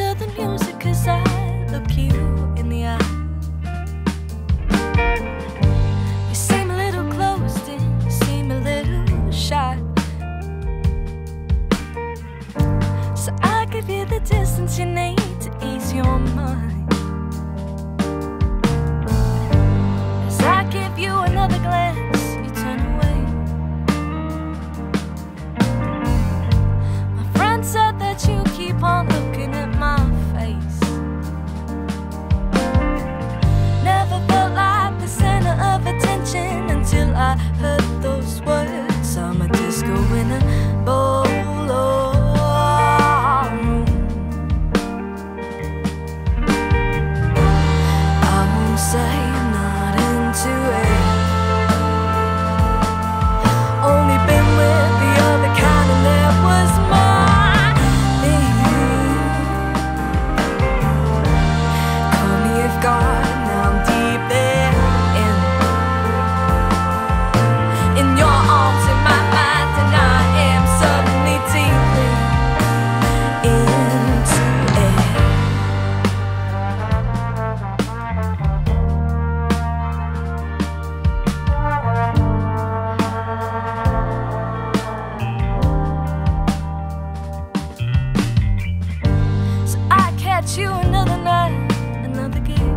to the music as I look you in the eye. You seem a little closed in, you seem a little shy, so I'll give you the distance you need to ease your mind. As I give you another glance, you turn away. My friend said that you keep on looking at my face. Never felt like the center of attention until I heard those words. I'm a disco in a bolo. You another night, another gig.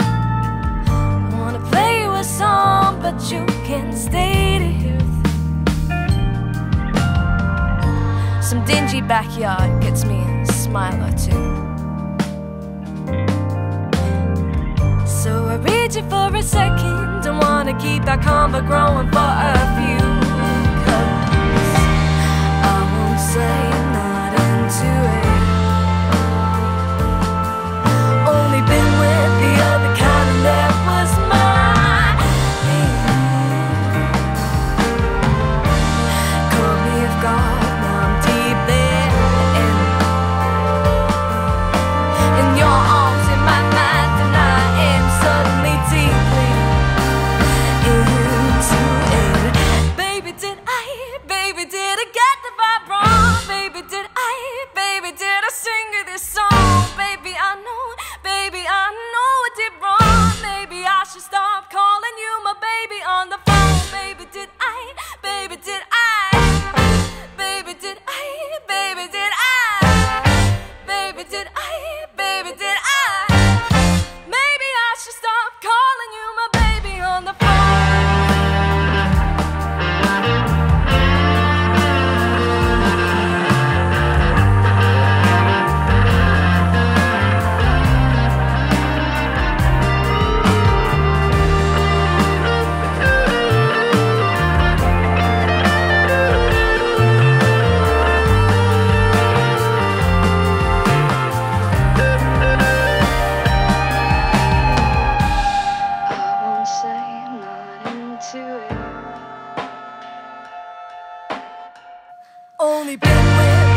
I wanna play you a song, but you can't stay to hear it. Some dingy backyard gets me a smile or two, so I reach you for a second. Don't wanna keep that convo growing for a few cups. I won't say only been with